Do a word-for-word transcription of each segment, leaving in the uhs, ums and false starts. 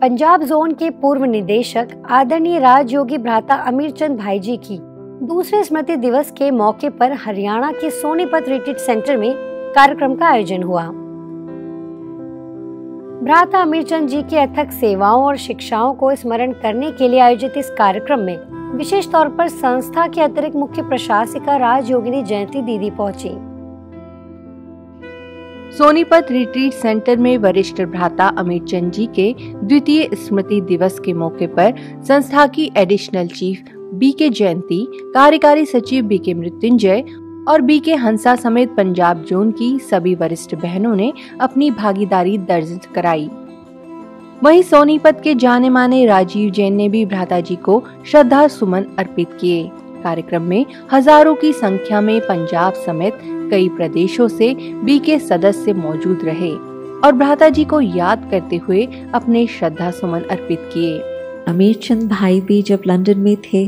Punjab zone के पूर्व निदेशक आदरणीय राजयोगी भ्राता अमीरचंद भाई जी की दूसरे स्मृति दिवस के मौके पर हरियाणा के सोनीपत रिट्रीट सेंटर में कार्यक्रम का आयोजन हुआ। भ्राता अमीरचंद जी की अथक सेवाओं और शिक्षाओं को स्मरण करने के लिए आयोजित इस कार्यक्रम में विशेष तौर पर संस्था के अतिरिक्त मुख्य प्रशासिका राजयोगिनी जयंती दीदी पहुंची। सोनीपत रिट्रीट सेंटर में वरिष्ठ भ्राता अमीरचंद जी के द्वितीय स्मृति दिवस के मौके पर संस्था की एडिशनल चीफ बीके जयंती, कार्यकारी सचिव बीके मृत्युंजय और बीके हंसा समेत पंजाब जोन की सभी वरिष्ठ बहनों ने अपनी भागीदारी दर्ज कराई। वहीं सोनीपत के जाने माने राजीव जैन ने भी भ्राता जी को श्रद्धा सुमन अर्पित किए। कार्यक्रम में हजारों की संख्या में पंजाब समेत कई प्रदेशों से बीके सदस्य मौजूद रहे और भ्राता जी को याद करते हुए अपने श्रद्धा सुमन अर्पित किए। अमीरचंद भाई भी जब लंदन में थे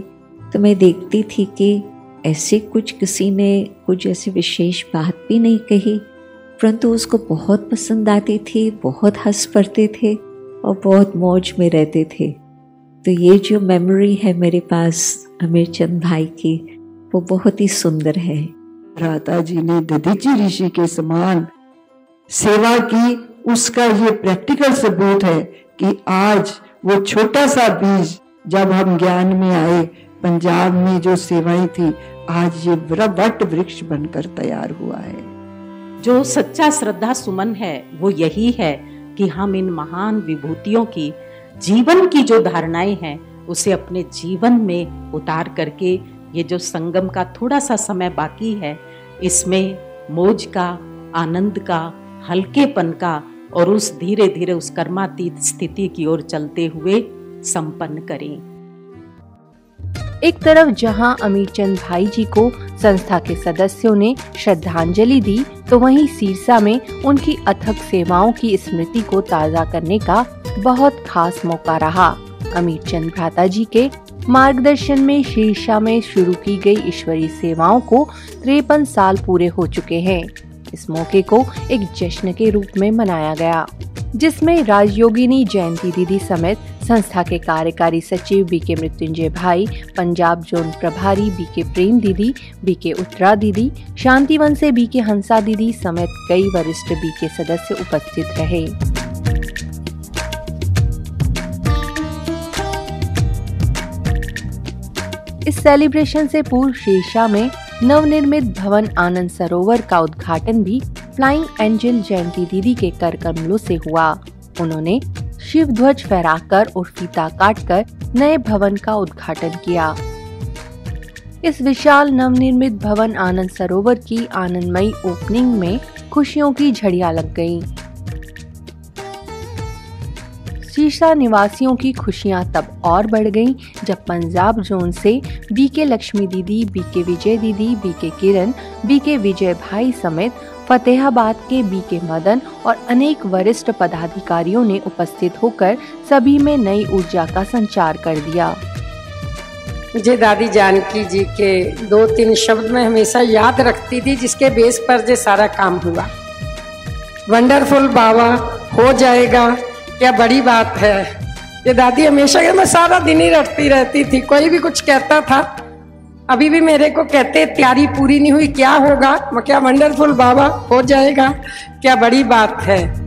तो मैं देखती थी कि ऐसे कुछ किसी ने कुछ ऐसी विशेष बात भी नहीं कही, परंतु उसको बहुत पसंद आती थी, बहुत हंस पड़ते थे और बहुत मौज में रहते थे। तो ये जो मेमोरी है मेरे पास अमीरचंद भाई की वो बहुत ही सुंदर है। भ्राता जी ने दधीचि ऋषि के समान सेवा की, उसका ये प्रैक्टिकल सबूत है कि आज वो छोटा सा बीज जब हम ज्ञान में आए पंजाब में जो सेवाएं थी आज ये वट वृक्ष बनकर तैयार हुआ है। जो सच्चा श्रद्धा सुमन है वो यही है कि हम इन महान विभूतियों की जीवन की जो धारणाएं हैं उसे अपने जीवन में उतार करके ये जो संगम का थोड़ा सा समय बाकी है इसमें मौज का, आनंद का, हल्केपन का और उस धीरे धीरे उस कर्मातीत स्थिति की ओर चलते हुए संपन्न करें। एक तरफ जहां अमीरचंद भाई जी को संस्था के सदस्यों ने श्रद्धांजलि दी तो वहीं सिरसा में उनकी अथक सेवाओं की स्मृति को ताज़ा करने का बहुत खास मौका रहा। अमीरचंद भ्राता जी के मार्गदर्शन में सिरसा में शुरू की गई ईश्वरीय सेवाओं को तिरपन साल पूरे हो चुके हैं। इस मौके को एक जश्न के रूप में मनाया गया जिसमें राजयोगिनी जयंती दीदी समेत संस्था के कार्यकारी सचिव बीके मृत्युंजय भाई, पंजाब जोन प्रभारी बीके प्रेम दीदी, बीके उत्तरा दीदी, शांतिवन से बीके हंसा दीदी समेत कई वरिष्ठ बीके सदस्य उपस्थित रहे। इस सेलिब्रेशन से पूर्व सिरसा में नवनिर्मित भवन आनंद सरोवर का उद्घाटन भी फ्लाइंग एंजल जयंती दीदी के कर कमलों से हुआ। उन्होंने शिव ध्वज फहराकर और फीता काटकर नए भवन का उद्घाटन किया। इस विशाल नवनिर्मित भवन आनंद सरोवर की आनंदमयी ओपनिंग में खुशियों की झड़ियां लग गईं। सिरसा निवासियों की खुशियां तब और बढ़ गईं जब पंजाब जोन से बीके लक्ष्मी दीदी, बीके विजय दीदी, बीके किरण, बीके विजय भाई समेत फतेहाबाद के बीके मदन और अनेक वरिष्ठ पदाधिकारियों ने उपस्थित होकर सभी में नई ऊर्जा का संचार कर दिया। मुझे दादी जानकी जी के दो तीन शब्द में हमेशा याद रखती थी जिसके बेस पर ये सारा काम हुआ। वंडरफुल बाबा, हो जाएगा, क्या बड़ी बात है। ये दादी हमेशा के मैं सारा दिन ही रटती रहती थी। कोई भी कुछ कहता था, अभी भी मेरे को कहते तैयारी पूरी नहीं हुई, क्या होगा, क्या वंडरफुल बाबा, हो जाएगा, क्या बड़ी बात है।